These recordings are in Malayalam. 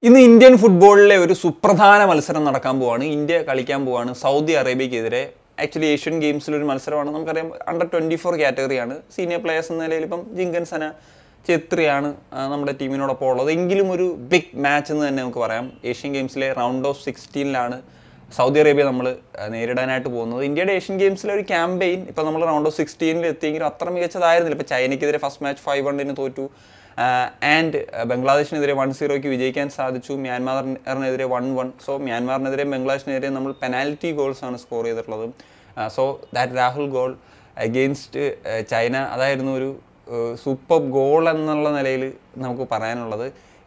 In the Indian football, there is a Supradhana Malsaram in India, Kalikambuan, Saudi Arabia. Actually, Asian Games Malsaram under 24 category. Senior players in the Jinkansana, Chetrian, number team in Apollo. The Ingilumuru big match in the Asian Games round of 16. Saudi Arabia India Indian Asian Games campaign. Round of 16 China first match 5-1 and Bangladesh 1-0 Myanmar 1-1. So Myanmar Bangladesh penalty goals score. So that Rahul goal against China that is a superb goal and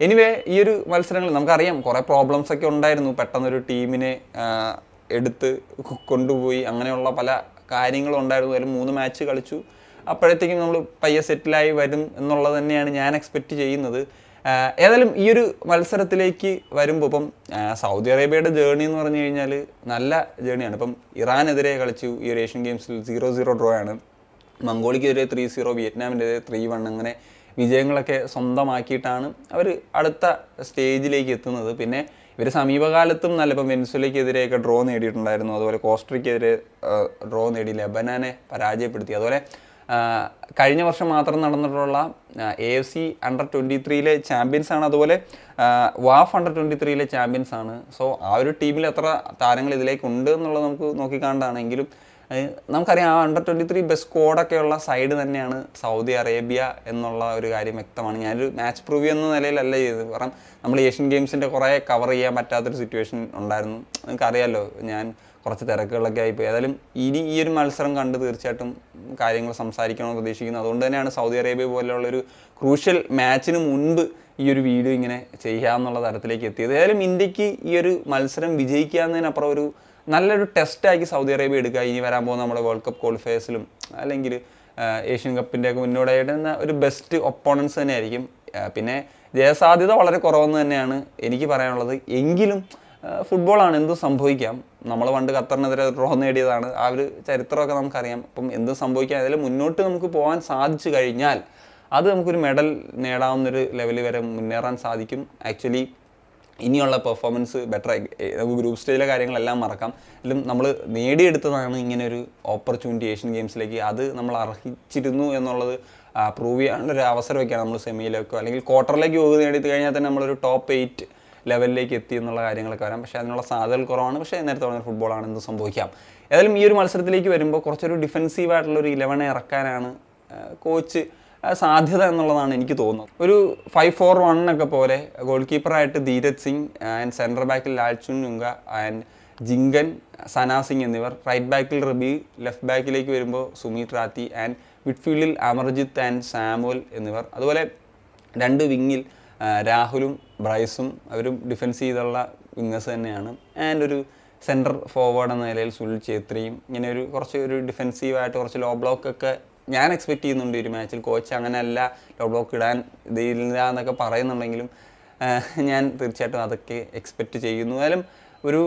anyway, we have some problems with the team. We have three matches. Saudi Arabia's journey is a good journey. Iran is a Asian Games 0-0 draw. Mongolia is 3-0, Vietnam is 3-1. Vijayangalakke Sondamakkittan, avaru adutha stage ilekku ettunathu. Pinne ivaru sameepakalathum nalla Venezuelakku draw needittundarunnu. Aduvole Costa Ricakku draw needi Lebanone parajayappeduthi. Aduvole കഴിഞ്ഞ വർഷം മാത്രം നടന്നിട്ടുള്ള AFC under 23 ലെ ചാമ്പ്യൻസ് ആണ് അതുപോലെ WAF under 23 ലെ ചാമ്പ്യൻസ് ആണ് സോ ആ ഒരു ടീമിൽ എത്ര താരങ്ങൾ ഇതിലേക്ക് ഉണ്ട് എന്നുള്ളത് നമുക്ക് നോക്കി കാണാനാണെങ്കിലും നമുക്കറിയാം ആ under 23 ബെസ്റ്റ് സ്ക്വാഡ് ഒക്കെ ഉള്ള സൈഡ് തന്നെയാണ് സൗദി അറേബ്യ എന്നുള്ള ഒരു കാര്യം വ്യക്തമാണ് ഞാൻ ഒരു മാച്ച് പ്രിവ്യൂ എന്ന നിലയിലല്ല ചെയ്തു കാരണം നമ്മൾ ഏഷ്യൻ ഗെയിംസിന്റെ കുറേ കവർ ചെയ്യാൻ പറ്റാത്ത ഒരു സിറ്റുവേഷൻ ഉണ്ടായിരുന്നു നിങ്ങൾക്ക് അറിയാലോ ഞാൻ കുറച്ച് തിരക്കുകളൊക്കെ ആയിപ്പോയി അതാലും ഇനി ഈ ഒരു മത്സരം കണ്ടു തീർച്ചയായിട്ടും കാര്യങ്ങൾ സംസാരിക്കണമെന്ന് പ്രതീക്ഷിക്കുന്നു അതുകൊണ്ട് തന്നെയാണ് സൗദി അറേബ്യ പോലുള്ള ഒരു ക്രൂഷ്യൽ മാച്ചിന് മുൻപ് ഈ ഒരു വീഡിയോ ഇങ്ങനെ ചെയ്യാമെന്നുള്ള തരത്തിലേക്ക് എത്തിയത് അതാലും ഇന്ത്യക്ക് ഈ ഒരു മത്സരം വിജയിക്കാന്നതിനപ്പുറം ഒരു നല്ലൊരു ടെസ്റ്റ് ആക്കി സൗദി അറേബ്യ എടുക്കുക ഇനി വരാൻ പോകുന്ന നമ്മുടെ വേൾഡ് കപ്പ് ക്വാളിഫയേഴ്സിലും അല്ലെങ്കിൽ ഏഷ്യൻ കപ്പിന്റെ ഒക്കെ മുന്നോടിയായിട്ട് ഒരു ബെസ്റ്റ് ഒപ്പോണൻസ് തന്നെയായിരിക്കും പിന്നെ ജയസാധ്യത വളരെ കുറവെന്ന് തന്നെയാണ് എനിക്ക് പറയാനുള്ളത് എങ്കിലും football ആണ് എന്തു സംഭവിക്കാം നമ്മൾ പണ്ട് ഖത്തറിനെതിരെ ഡ്രോ നേടിയതാണ് ആ ഒരു ചരിത്രമൊക്കെ നമുക്ക് അറിയാം അപ്പം എന്തു സംഭവിക്കാം അതിലെ മുന്നോട്ട് നമുക്ക് പോകാൻ സാധിച്ചു കഴിഞ്ഞാൽ അത് നമുക്ക് ഒരു മെഡൽ നേടാവുന്ന ഒരു ലെവലിൽ വരെ മുന്നേറാൻ സാധിക്കും ആക്ച്വലി ഇനിയുള്ള പെർഫോമൻസ് ബെറ്റർ നമുക്ക് ഗ്രൂപ്പ് സ്റ്റേജിലെ കാര്യങ്ങളെല്ലാം മറക്കാം എങ്കിലും നമ്മൾ നേടിയെടുത്തതാണ് ഇങ്ങനെ ഒരു ഓപ്പർച്യൂണിറ്റി ഏഷ്യൻ ഗെയിംസിലേക്ക് അത് നമ്മൾ അർഹിച്ചിരുന്നു എന്നുള്ളത് പ്രൂവ് ചെയ്യാനുള്ള ഒരു അവസരമൊക്കെയാണ് നമ്മൾ സെമിയിലേക്കോ അല്ലെങ്കിൽ ക്വാർട്ടറിലേക്ക് പോകുക നേടി കഴിഞ്ഞാൽ തന്നെ നമ്മളൊരു ടോപ്പ് 8 ലെവലിലേക്ക് എത്തി എന്നുള്ള കാര്യങ്ങളൊക്കെ വരാം പക്ഷേ അതിനുള്ള സാധ്യതകൾ കുറവാണ് പക്ഷേ നേരത്തെ പറഞ്ഞ ഫുട്ബോളാണ് എന്ത് സംഭവിക്കാം ഏതായാലും ഈ ഒരു മത്സരത്തിലേക്ക് വരുമ്പോൾ കുറച്ചൊരു ഡിഫെൻസീവായിട്ടുള്ള ഒരു 11 ഇറക്കാനാണ് കോച്ച് സാധ്യത എന്നുള്ളതാണ് എനിക്ക് തോന്നുന്നത് ഒരു 5-4-1 ഒക്കെ പോലെ ഗോൾ കീപ്പർ ആയിട്ട് ധീരജ് സിംഗ് ആൻഡ് സെന്റർ ബാക്കിൽ ലാൽചുൻ നുങ്ക ആൻഡ് ജിങ്കൻ സനാ സിംഗ് എന്നിവർ റൈറ്റ് ബാക്കിൽ റബി ലെഫ്റ്റ് ബാക്കിലേക്ക് വരുമ്പോൾ സുമിത് റാത്തി ആൻഡ് മിഡ്ഫീൽഡിൽ അമർജിത്ത് ആൻഡ് സാമുവൽ എന്നിവർ അതുപോലെ രണ്ട് വിങ്ങിൽ രാഹുലും ബ്രൈസും അവരും ഡിഫൻസ് ചെയ്തുള്ള വിങ്ങേഴ്സ് തന്നെയാണ് ആൻഡ് ഒരു സെന്റർ ഫോർവേഡ് എന്ന നിലയിൽ സുനിൽ ഛേത്രിയും ഇങ്ങനെ ഒരു കുറച്ച് ഒരു ഡിഫെൻസീവായിട്ട് കുറച്ച് ലോ ബ്ലോക്ക് ഒക്കെ ഞാൻ എക്സ്പെക്ട് ചെയ്യുന്നുണ്ട് ഈ മാച്ചിൽ കോച്ച് അങ്ങനെയല്ല ലോ ബ്ലോക്ക് ഇടാൻ ഇതില്ല എന്നൊക്കെ പറയുന്നുണ്ടെങ്കിലും ഞാൻ തീർച്ചയായിട്ടും അതൊക്കെ എക്സ്പെക്ട് ചെയ്യുന്നു എന്നാലും ഒരു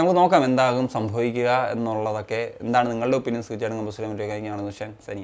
നമുക്ക് നോക്കാം എന്താകും സംഭവിക്കുക എന്നുള്ളതൊക്കെ എന്താണ് നിങ്ങളുടെ ഒപ്പീനിയൻസ് തീർച്ചയായിട്ടും കമ്പൽസറി ആണെന്ന് വെച്ചാൽ സനിയ